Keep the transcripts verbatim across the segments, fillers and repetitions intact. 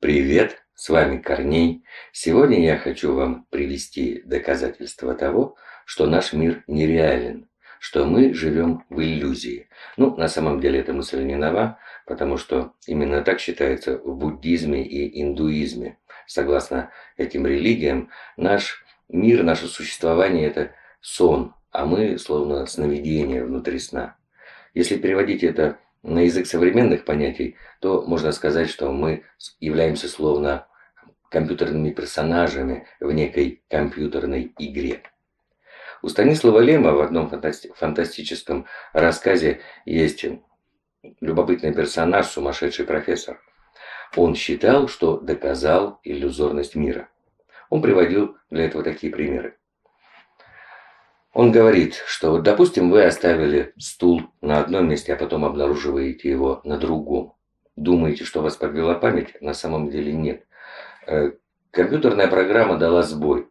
Привет, с вами Корней. Сегодня я хочу вам привести доказательства того, что наш мир нереален, что мы живем в иллюзии. Ну, на самом деле эта мысль не нова, потому что именно так считается в буддизме и индуизме. Согласно этим религиям, наш мир, наше существование – это сон, а мы словно сновидение внутри сна. Если переводить это на язык современных понятий, то можно сказать, что мы являемся словно компьютерными персонажами в некой компьютерной игре. У Станислава Лема в одном фантасти- фантастическом рассказе есть любопытный персонаж, сумасшедший профессор. Он считал, что доказал иллюзорность мира. Он приводил для этого такие примеры. Он говорит, что, допустим, вы оставили стул на одном месте, а потом обнаруживаете его на другом. Думаете, что вас подвела память? На самом деле нет. Компьютерная программа дала сбой.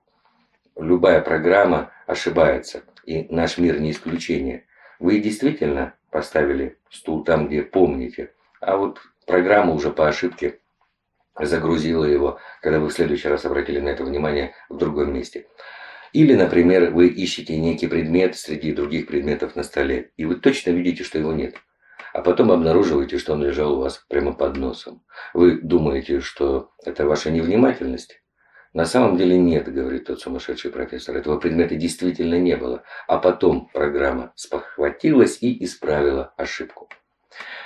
Любая программа ошибается, и наш мир не исключение. Вы действительно поставили стул там, где помните, а вот программа уже по ошибке загрузила его, когда вы в следующий раз обратили на это внимание в другом месте. Или, например, вы ищете некий предмет среди других предметов на столе, и вы точно видите, что его нет. А потом обнаруживаете, что он лежал у вас прямо под носом. Вы думаете, что это ваша невнимательность? На самом деле нет, говорит тот сумасшедший профессор. Этого предмета действительно не было. А потом программа спохватилась и исправила ошибку.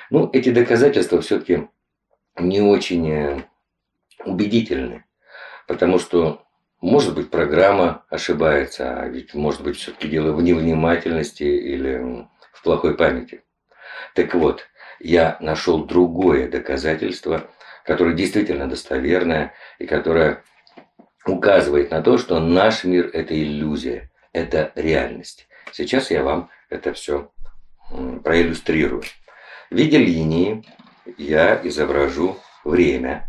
Ну, эти доказательства все-таки не очень убедительны, потому что может быть, программа ошибается, а ведь может быть все-таки дело в невнимательности или в плохой памяти. Так вот, я нашел другое доказательство, которое действительно достоверное и которое указывает на то, что наш мир – это иллюзия, это реальность. Сейчас я вам это все проиллюстрирую. В виде линии я изображу время.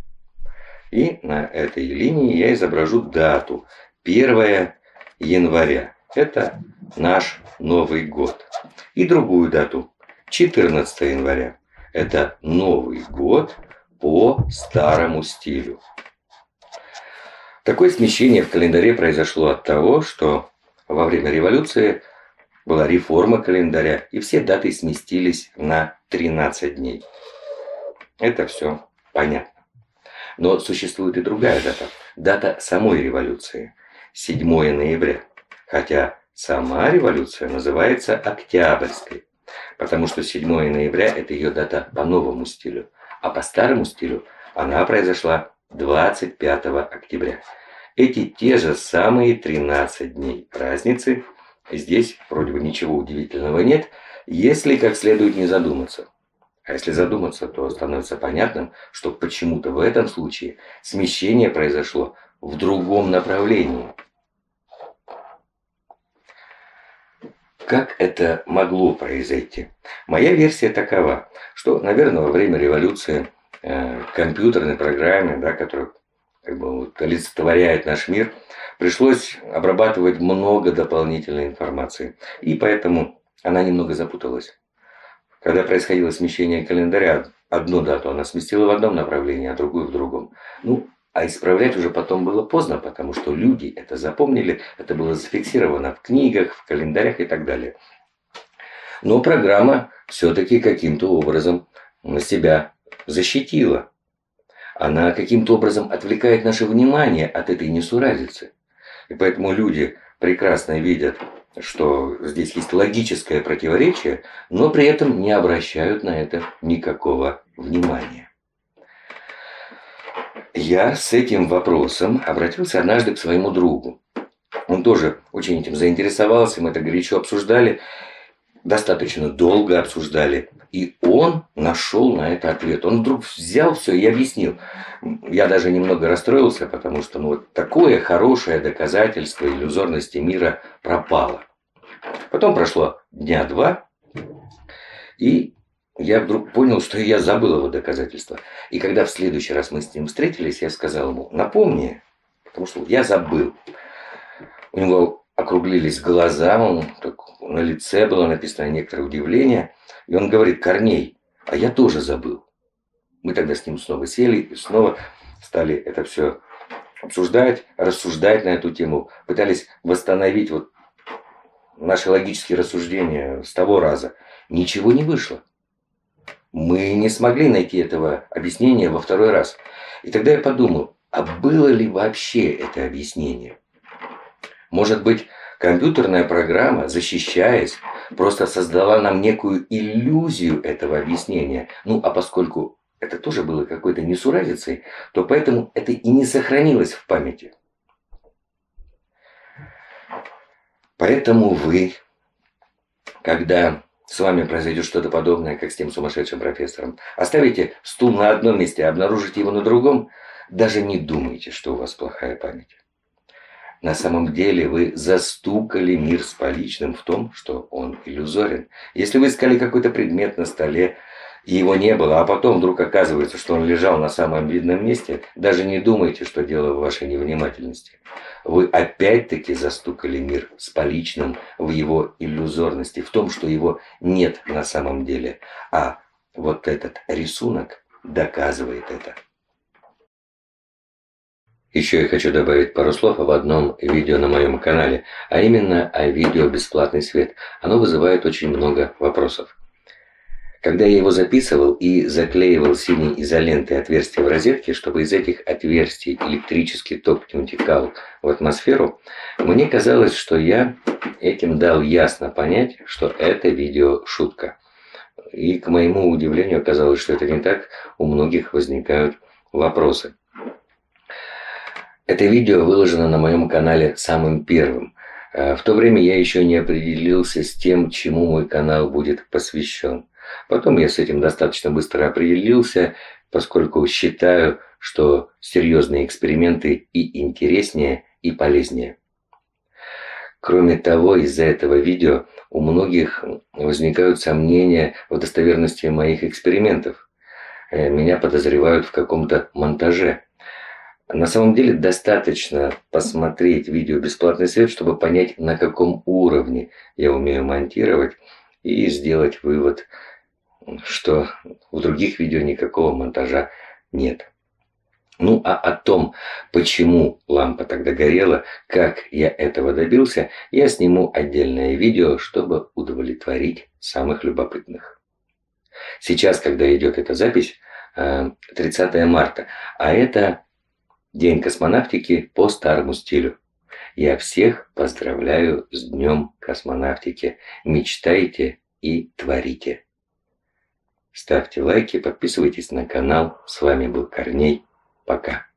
И на этой линии я изображу дату первое января. Это наш Новый год. И другую дату четырнадцатое января. Это Новый год по старому стилю. Такое смещение в календаре произошло от того, что во время революции была реформа календаря, и все даты сместились на тринадцать дней. Это все понятно. Но существует и другая дата. Дата самой революции. седьмое ноября. Хотя сама революция называется Октябрьской. Потому что седьмое ноября – это ее дата по новому стилю. А по старому стилю она произошла двадцать пятого октября. Эти те же самые тринадцать дней разницы. Здесь вроде бы ничего удивительного нет, если как следует не задуматься. А если задуматься, то становится понятным, что почему-то в этом случае смещение произошло в другом направлении. Как это могло произойти? Моя версия такова, что, наверное, во время революции э, компьютерной программе, да, которая как бы, вот, олицетворяет наш мир, пришлось обрабатывать много дополнительной информации. И поэтому она немного запуталась. Когда происходило смещение календаря, одну дату она сместила в одном направлении, а другую в другом. Ну, а исправлять уже потом было поздно, потому что люди это запомнили, это было зафиксировано в книгах, в календарях и так далее. Но программа все-таки каким-то образом себя защитила. Она каким-то образом отвлекает наше внимание от этой несуразицы. И поэтому люди прекрасно видят, что здесь есть логическое противоречие, но при этом не обращают на это никакого внимания. Я с этим вопросом обратился однажды к своему другу. Он тоже очень этим заинтересовался, мы это горячо обсуждали, достаточно долго обсуждали. И он нашел на это ответ. Он вдруг взял все и объяснил. Я даже немного расстроился, потому что ну, вот такое хорошее доказательство иллюзорности мира пропало. Потом прошло дня два, и я вдруг понял, что я забыл его доказательство. И когда в следующий раз мы с ним встретились, я сказал ему, напомни, потому что я забыл. У него округлились глаза, он, так, на лице было написано некоторое удивление. И он говорит, Корней, а я тоже забыл. Мы тогда с ним снова сели и снова стали это все обсуждать, рассуждать на эту тему, пытались восстановить вот наши логические рассуждения с того раза. Ничего не вышло. Мы не смогли найти этого объяснения во второй раз. И тогда я подумал, а было ли вообще это объяснение? Может быть, компьютерная программа, защищаясь, просто создала нам некую иллюзию этого объяснения. Ну, а поскольку это тоже было какой-то несуразицей, то поэтому это и не сохранилось в памяти. Поэтому вы, когда с вами произойдет что-то подобное, как с тем сумасшедшим профессором, оставите стул на одном месте, обнаружите его на другом, даже не думайте, что у вас плохая память. На самом деле вы застукали мир с поличным в том, что он иллюзорен. Если вы искали какой-то предмет на столе, и его не было, а потом вдруг оказывается, что он лежал на самом видном месте, даже не думайте, что дело в вашей невнимательности. Вы опять-таки застукали мир с поличным в его иллюзорности, в том, что его нет на самом деле. А вот этот рисунок доказывает это. Еще я хочу добавить пару слов об одном видео на моем канале, а именно о видео «Бесплатный свет». Оно вызывает очень много вопросов. Когда я его записывал и заклеивал синей изолентой отверстия в розетке, чтобы из этих отверстий электрический ток не утекал в атмосферу, мне казалось, что я этим дал ясно понять, что это видео шутка. И к моему удивлению оказалось, что это не так, у многих возникают вопросы. Это видео выложено на моем канале самым первым. В то время я еще не определился с тем, чему мой канал будет посвящен. Потом я с этим достаточно быстро определился, поскольку считаю, что серьезные эксперименты и интереснее, и полезнее. Кроме того, из-за этого видео у многих возникают сомнения в достоверности моих экспериментов. Меня подозревают в каком-то монтаже. На самом деле достаточно посмотреть видео «Бесплатный свет», чтобы понять, на каком уровне я умею монтировать, и сделать вывод, что в других видео никакого монтажа нет. Ну а о том, почему лампа тогда горела, как я этого добился, я сниму отдельное видео, чтобы удовлетворить самых любопытных. Сейчас, когда идет эта запись, тридцатое марта, а это День космонавтики по старому стилю. Я всех поздравляю с Днем космонавтики. Мечтайте и творите. Ставьте лайки, подписывайтесь на канал. С вами был Корней. Пока.